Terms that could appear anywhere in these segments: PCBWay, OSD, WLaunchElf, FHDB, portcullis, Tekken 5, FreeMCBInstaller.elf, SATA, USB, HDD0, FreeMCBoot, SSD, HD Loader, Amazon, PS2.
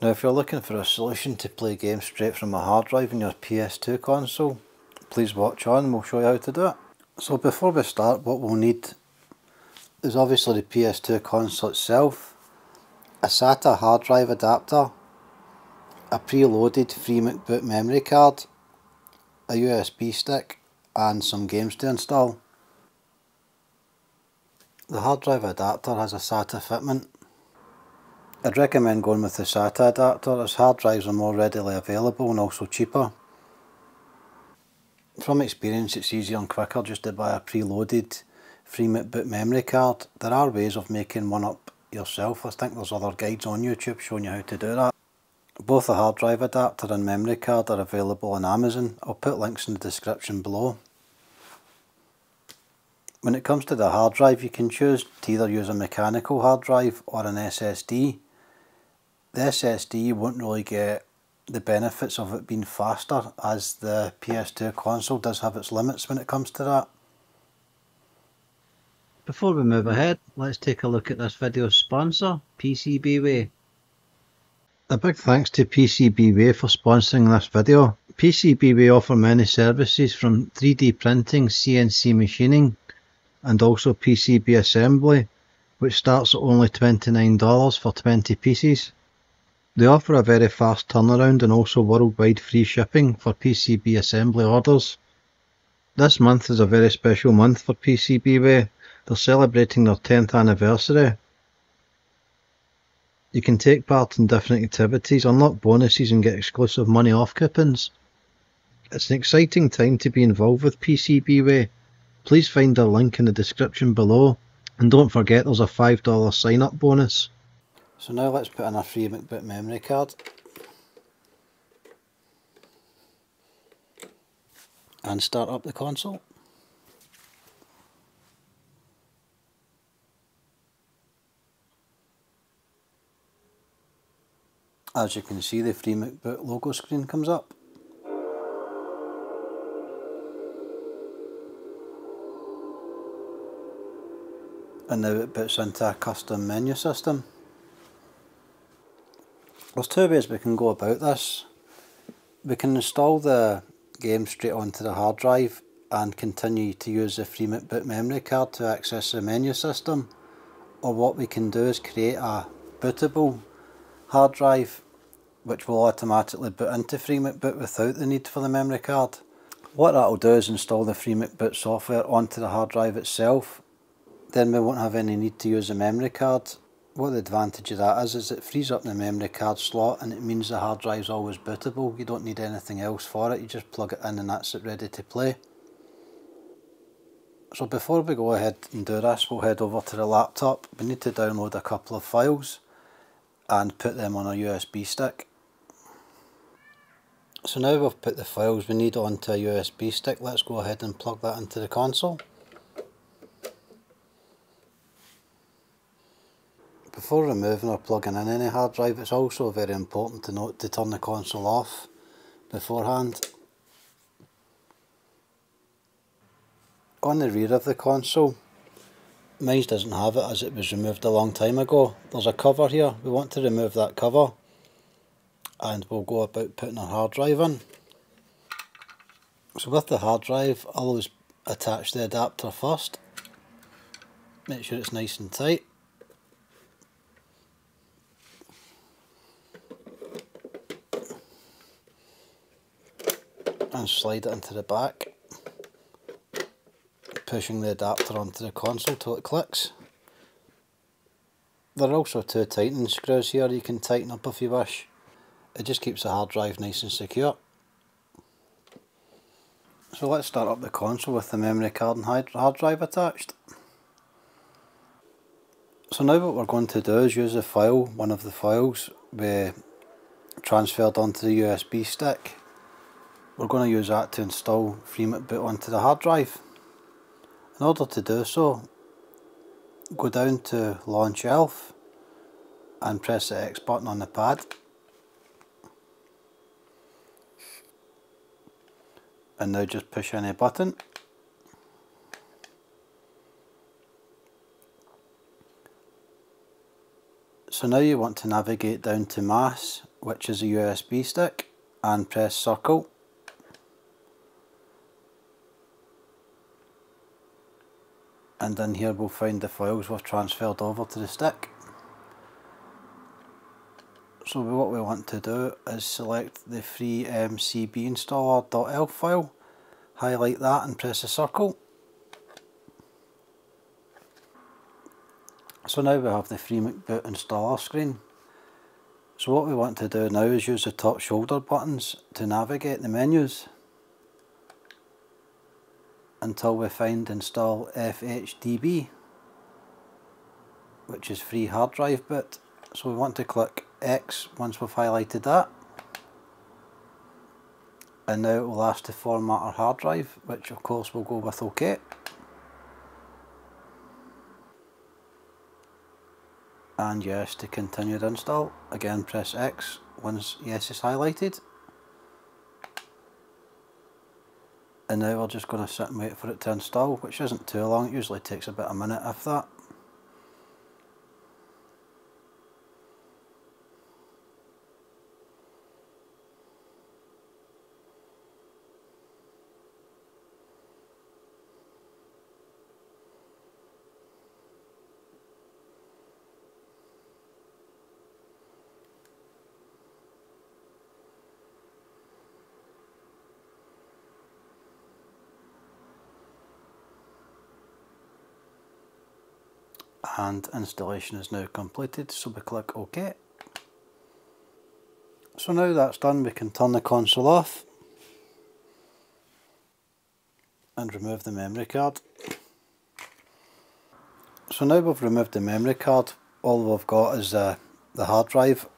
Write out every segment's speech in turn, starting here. Now if you're looking for a solution to play games straight from a hard drive in your PS2 console, please watch on and we'll show you how to do it. So before we start, what we'll need is obviously the PS2 console itself, a SATA hard drive adapter, a preloaded FreeMCBoot memory card, a USB stick and some games to install. The hard drive adapter has a SATA fitment. I'd recommend going with the SATA adapter as hard drives are more readily available and also cheaper. From experience it's easier and quicker just to buy a preloaded FreeMCBoot memory card. There are ways of making one up yourself. I think there's other guides on YouTube showing you how to do that. Both the hard drive adapter and memory card are available on Amazon. I'll put links in the description below. When it comes to the hard drive, you can choose to either use a mechanical hard drive or an SSD. The SSD, you won't really get the benefits of it being faster, as the PS2 console does have its limits when it comes to that. Before we move ahead, let's take a look at this video's sponsor, PCBWay. A big thanks to PCBWay for sponsoring this video. PCBWay offer many services from 3D printing, CNC machining and also PCB assembly, which starts at only $29 for 20 pieces. They offer a very fast turnaround and also worldwide free shipping for PCB assembly orders. This month is a very special month for PCBWay. They're celebrating their 10th anniversary. You can take part in different activities, unlock bonuses and get exclusive money off coupons. It's an exciting time to be involved with PCBWay. Please find their link in the description below, and don't forget there's a $5 sign up bonus. So now let's put in a FreeMCBoot memory card and start up the console. As you can see, the FreeMCBoot logo screen comes up. And now it boots into a custom menu system. There's two ways we can go about this. We can install the game straight onto the hard drive and continue to use the FreeMCBoot memory card to access the menu system, or what we can do is create a bootable hard drive which will automatically boot into FreeMCBoot without the need for the memory card. What that will do is install the FreeMCBoot software onto the hard drive itself, then we won't have any need to use the memory card. What the advantage of that is it frees up the memory card slot and it means the hard drive is always bootable. You don't need anything else for it, you just plug it in and that's it, ready to play. So before we go ahead and do this, we'll head over to the laptop. We need to download a couple of files and put them on a USB stick. So now we've put the files we need onto a USB stick, let's go ahead and plug that into the console. Before removing or plugging in any hard drive, it's also very important to note to turn the console off beforehand. On the rear of the console, mine doesn't have it as it was removed a long time ago, there's a cover here, we want to remove that cover and we'll go about putting our hard drive in. So with the hard drive, I'll always attach the adapter first, make sure it's nice and tight. And slide it into the back, pushing the adapter onto the console till it clicks. There are also two tightening screws here, you can tighten up if you wish. It just keeps the hard drive nice and secure. So let's start up the console with the memory card and hard drive attached. So now what we're going to do is use a file, one of the files we transferred onto the USB stick. We're going to use that to install FreeMCBoot onto the hard drive. In order to do so, go down to Launch Elf and press the X button on the pad. And now just push any button. So now you want to navigate down to Mass which is a USB stick, and press circle. And in here we'll find the files we've transferred over to the stick. So what we want to do is select the FreeMCBInstaller.elf file, highlight that and press a circle. So now we have the FreeMCBoot installer screen. So what we want to do now is use the top shoulder buttons to navigate the menus until we find install FHDB, which is free hard drive boot. So we want to click X once we've highlighted that, and now it will ask to format our hard drive, which of course we'll go with OK. And yes, to continue the install, again press X once yes is highlighted. And now we're just going to sit and wait for it to install, which isn't too long, it usually takes about a minute if that. And installation is now completed, so we click OK. So now that's done, we can turn the console off and remove the memory card. So now we've removed the memory card, all we've got is the hard drive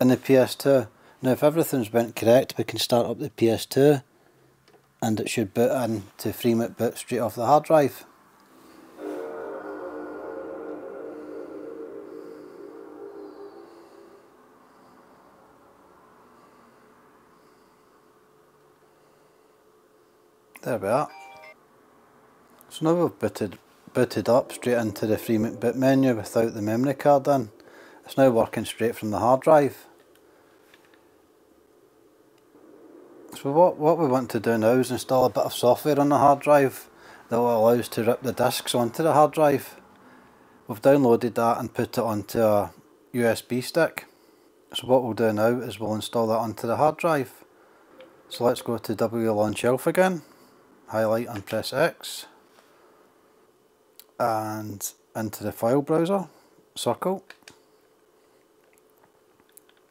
and the PS2. Now if everything's been correct, we can start up the PS2 and it should boot in to FreeMCBoot straight off the hard drive. There we are. So now we've booted up straight into the FreeMCBoot menu without the memory card in. It's now working straight from the hard drive. So what we want to do now is install a bit of software on the hard drive that will allow us to rip the discs onto the hard drive. We've downloaded that and put it onto a USB stick. So what we'll do now is we'll install that onto the hard drive. So let's go to WLaunchElf again. Highlight and press X, and into the file browser, circle,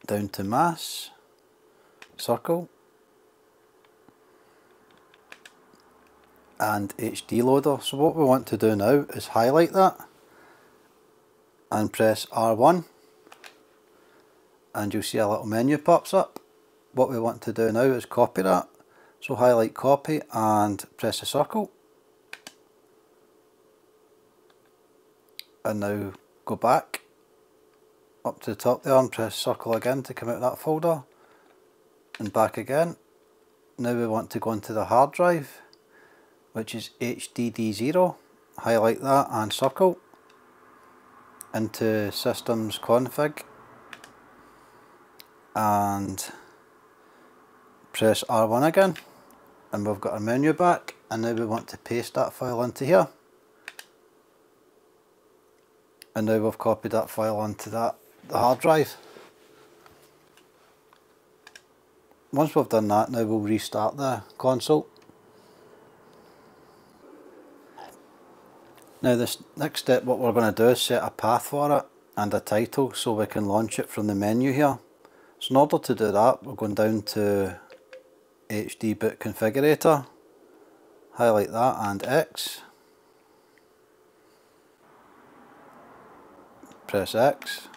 down to mass, circle, and HD Loader. So what we want to do now is highlight that and press R1, and you'll see a little menu pops up. What we want to do now is copy that. So highlight copy and press a circle. And now go back up to the top there and press circle again to come out of that folder. And back again. Now we want to go into the hard drive, which is HDD0. Highlight that and circle. Into systems config. And press R1 again, and we've got our menu back, and now we want to paste that file into here. And now we've copied that file onto the hard drive. Once we've done that, now we'll restart the console. Now this next step, what we're going to do is set a path for it and a title so we can launch it from the menu here. So in order to do that, we're going down to HD Boot Configurator, highlight that and X, press X,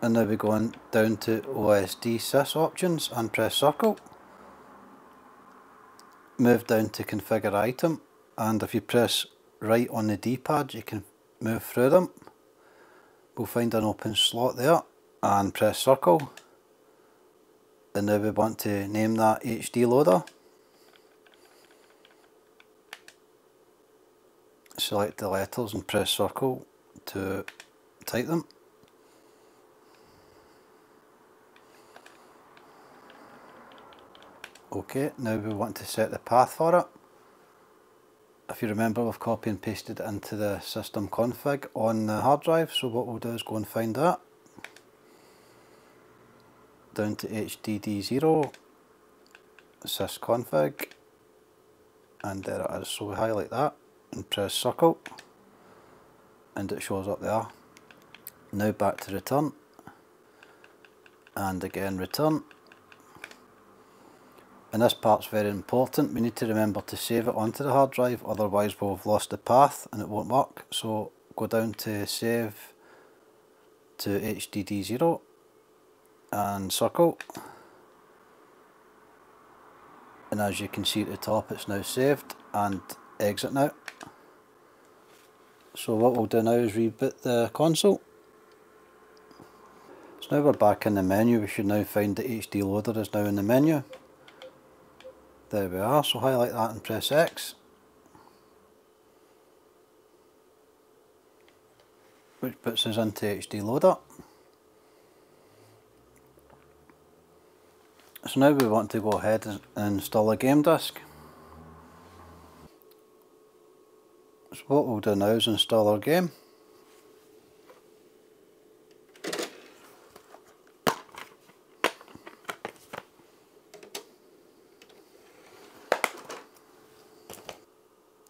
and now we go on down to OSD Sys options and press circle, move down to configure item, and if you press right on the D-pad you can move through them. We'll find an open slot there and press circle. And now we want to name that HD Loader. Select the letters and press circle to type them. Okay, now we want to set the path for it. If you remember, we've copied and pasted it into the system config on the hard drive, so what we'll do is go and find that. Down to HDD0, sysconfig, and there it is. So we highlight that and press circle, and it shows up there. Now back to return, and again return. And this part's very important. We need to remember to save it onto the hard drive, otherwise we'll have lost the path and it won't work. So go down to save to HDD0 and circle, and as you can see at the top, it's now saved. And exit now. So what we'll do now is reboot the console. So now we're back in the menu. We should now find the HD Loader is now in the menu. There we are, so highlight that and press X, which puts us into HD Loader. So now we want to go ahead and install a game disk. So what we'll do now is install our game.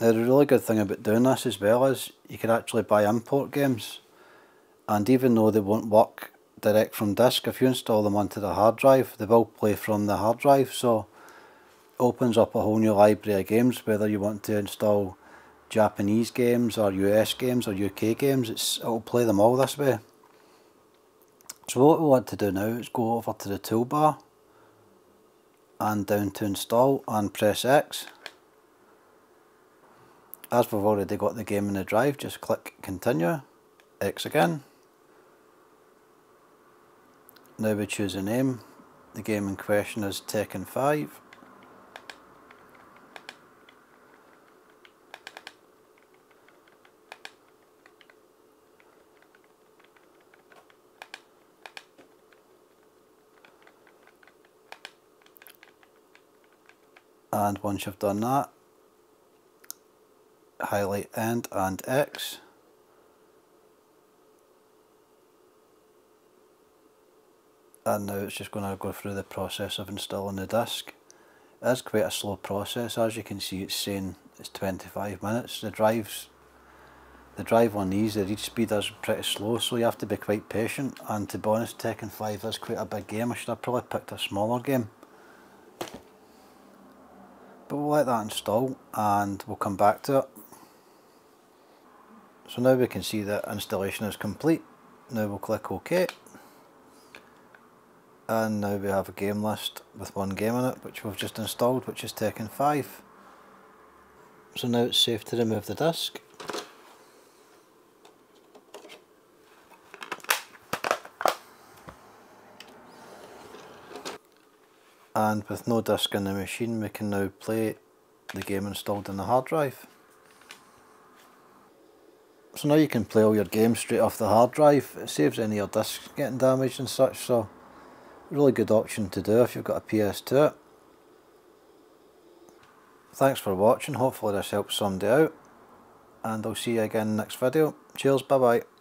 Now, the really good thing about doing this as well is you can actually buy import games, and even though they won't work direct from disk, if you install them onto the hard drive, they will play from the hard drive, so it opens up a whole new library of games. Whether you want to install Japanese games or US games or UK games, it'll play them all this way. So what we want to do now is go over to the toolbar and down to install and press X. As we've already got the game in the drive, just click continue, X again. Now we choose a name. The game in question is Tekken 5. And once you've done that, highlight end and X, and now it's just going to go through the process of installing the disk. It is quite a slow process. As you can see, it's saying it's 25 minutes. The drive on these, the read speed is pretty slow, so you have to be quite patient. And to be honest, Tekken 5 is quite a big game. I should have probably picked a smaller game. But we'll let that install and we'll come back to it. So now we can see that installation is complete. Now we'll click OK. And now we have a game list with one game in it, which we've just installed, which is Tekken 5. So now it's safe to remove the disk. And with no disk in the machine, we can now play the game installed in the hard drive. So now you can play all your games straight off the hard drive. It saves any of your discs getting damaged and such, so really good option to do if you've got a PS2. Thanks for watching. Hopefully this helps somebody out, and I'll see you again in the next video. Cheers, bye bye.